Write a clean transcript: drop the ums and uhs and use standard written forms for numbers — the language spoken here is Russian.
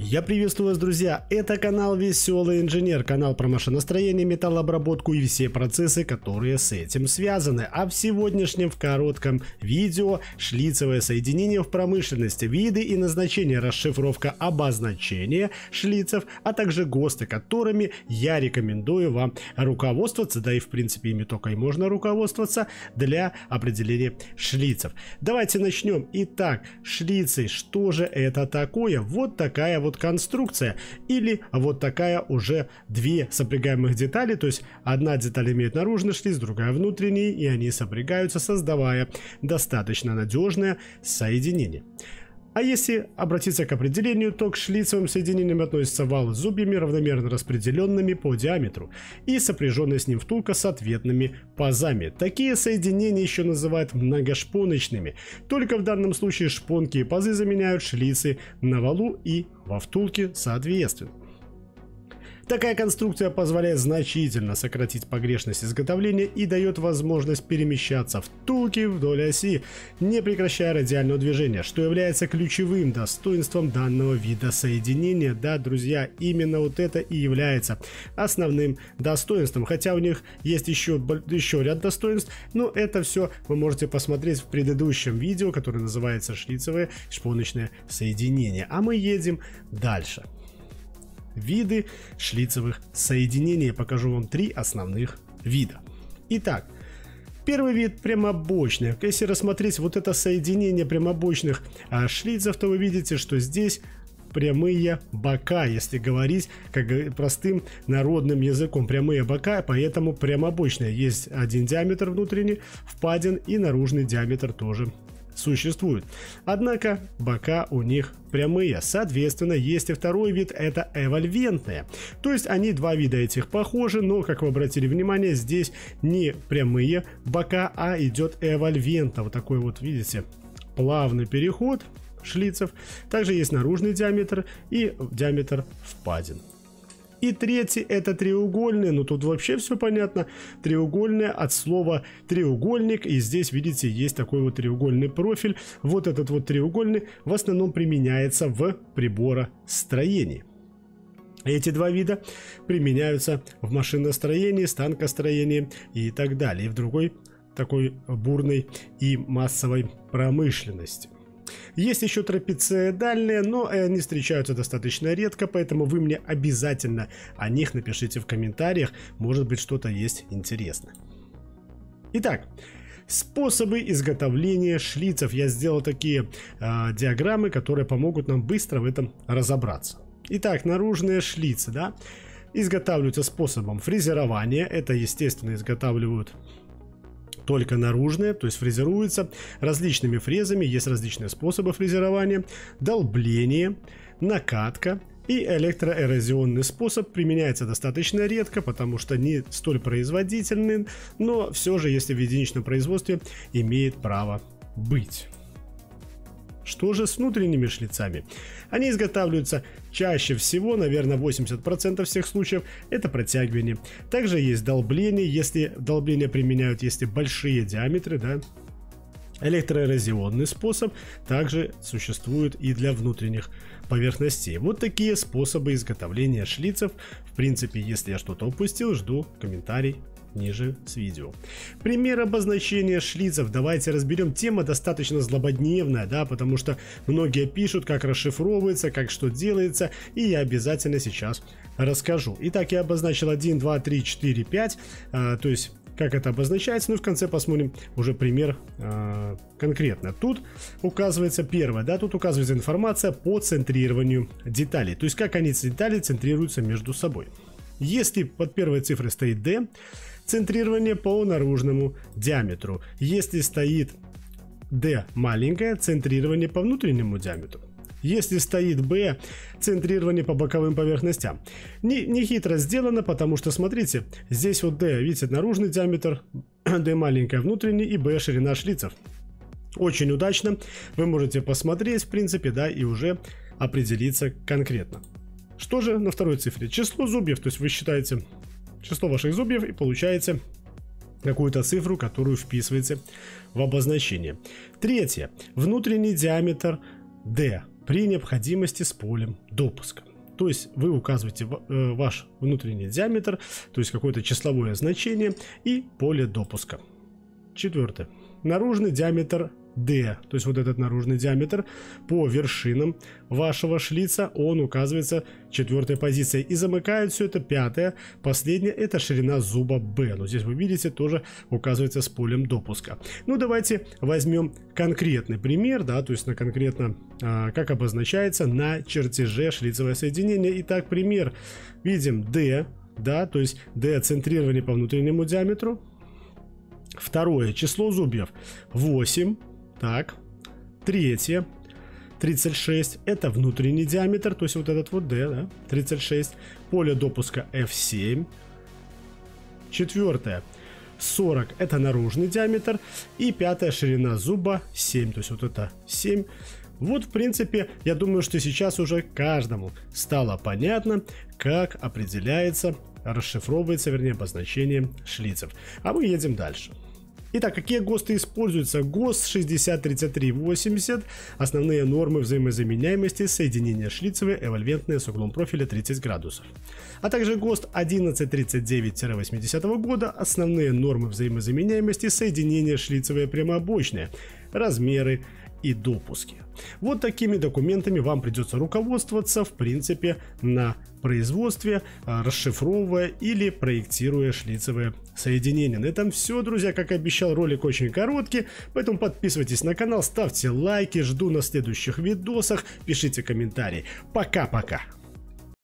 Я приветствую вас, друзья! Это канал Веселый инженер, канал про машиностроение, металлообработку и все процессы, которые с этим связаны. А в сегодняшнем в коротком видео шлицевое соединение в промышленности, виды и назначение, расшифровка обозначения шлицев, а также ГОСТы, которыми я рекомендую вам руководствоваться, да и в принципе ими только и можно руководствоваться для определения шлицев. Давайте начнем. Итак, шлицы, что же это такое? Вот такая вот конструкция или вот такая уже две сопрягаемых детали, то есть одна деталь имеет наружный шлиц, другая внутренний, и они сопрягаются, создавая достаточно надежное соединение. А если обратиться к определению, то к шлицевым соединениям относятся валы с зубьями, равномерно распределенными по диаметру, и сопряженная с ним втулка с ответными пазами. Такие соединения еще называют многошпоночными. Только в данном случае шпонки и пазы заменяют шлицы на валу и во втулке соответственно. Такая конструкция позволяет значительно сократить погрешность изготовления и дает возможность перемещаться втулки вдоль оси, не прекращая радиального движения, что является ключевым достоинством данного вида соединения. Да, друзья, именно вот это и является основным достоинством, хотя у них есть еще ряд достоинств, но это все вы можете посмотреть в предыдущем видео, которое называется «Шлицевое шпоночное соединение». А мы едем дальше. Виды шлицевых соединений. Я покажу вам три основных вида. Итак, первый вид — прямобочных. Если рассмотреть вот это соединение прямобочных шлицев, то вы видите, что здесь прямые бока, если говорить как простым народным языком. Прямые бока, поэтому прямобочные. Есть один диаметр внутренний, впадин, и наружный диаметр тоже существует. Однако бока у них прямые. Соответственно, есть и второй вид, это эвольвентные. То есть они, два вида этих, похожи, но, как вы обратили внимание, здесь не прямые бока, а идет эвольвента. Вот такой вот, видите, плавный переход шлицев. Также есть наружный диаметр и диаметр впадин. И третий — это треугольные, но тут вообще все понятно. Треугольные от слова треугольник, и здесь, видите, есть такой вот треугольный профиль. Вот этот вот треугольный в основном применяется в приборостроении. Эти два вида применяются в машиностроении, станкостроении и так далее, и в другой такой бурной и массовой промышленности. Есть еще трапециедальные, но они встречаются достаточно редко, поэтому вы мне обязательно о них напишите в комментариях, может быть, что-то есть интересное. Итак, способы изготовления шлицев. Я сделал такие диаграммы, которые помогут нам быстро в этом разобраться. Итак, наружные шлицы, да, изготавливаются способом фрезерования. Это, естественно, изготавливают только наружные, то есть фрезеруются различными фрезами, есть различные способы фрезерования, долбление, накатка и электроэрозионный способ применяется достаточно редко, потому что не столь производительный, но все же, если в единичном производстве, имеет право быть. Что же с внутренними шлицами? Они изготавливаются чаще всего, наверное, 80% всех случаев, это протягивание. Также есть долбление, если долбление применяют, если большие диаметры, да. Электроэрозионный способ также существует и для внутренних поверхностей. Вот такие способы изготовления шлицев. В принципе, если я что-то упустил, жду комментарий ниже с видео. Пример обозначения шлицев. Давайте разберем. Тема достаточно злободневная, да, потому что многие пишут, как расшифровывается, как что делается, и я обязательно сейчас расскажу. Итак, я обозначил 1, 2, 3, 4, 5, то есть как это обозначается, ну и в конце посмотрим уже пример конкретно. Тут указывается первое, да, тут указывается информация по центрированию деталей, то есть как они, детали, центрируются между собой. Если под первой цифрой стоит D, центрирование по наружному диаметру. Если стоит D маленькое, центрирование по внутреннему диаметру. Если стоит B, центрирование по боковым поверхностям. Не хитро сделано, потому что, смотрите, здесь вот D, видите, наружный диаметр, D маленькое, внутренний, и B ширина шлицев. Очень удачно, вы можете посмотреть, в принципе, да, и уже определиться конкретно. Что же на второй цифре? Число зубьев, то есть вы считаете число ваших зубьев и получаете какую-то цифру, которую вписываете в обозначение. Третье. Внутренний диаметр D. при необходимости с полем допуска. То есть вы указываете ваш внутренний диаметр, то есть какое-то числовое значение и поле допуска. Четвертое. Наружный диаметр D, то есть вот этот наружный диаметр по вершинам вашего шлица, он указывается четвертой позицией. И замыкает все это пятое, последнее, это ширина зуба B. Но здесь вы видите, тоже указывается с полем допуска. Ну давайте возьмем конкретный пример, да, то есть на конкретно, как обозначается на чертеже шлицевое соединение. Итак, пример. Видим D, да, то есть D центрирование по внутреннему диаметру. Второе, число зубьев 8. Так, третье, 36, это внутренний диаметр, то есть вот этот вот D, да, 36, поле допуска F7. Четвертое, 40, это наружный диаметр. И пятая, ширина зуба 7, то есть вот это 7. Вот, в принципе, я думаю, что сейчас уже каждому стало понятно, как определяется, расшифровывается, вернее, обозначение шлицев. А мы едем дальше. Итак, какие ГОСТы используются? ГОСТ 603380, основные нормы взаимозаменяемости, соединения шлицевые, эвольвентные с углом профиля 30 градусов. А также ГОСТ 1139-80 года, основные нормы взаимозаменяемости, соединения шлицевые прямообочные, размеры и допуски. Вот такими документами вам придется руководствоваться, в принципе, на производстве, расшифровывая или проектируя шлицевые соединения. На этом все, друзья. Как и обещал, ролик очень короткий, поэтому подписывайтесь на канал, ставьте лайки, жду на следующих видосах, пишите комментарии. Пока-пока!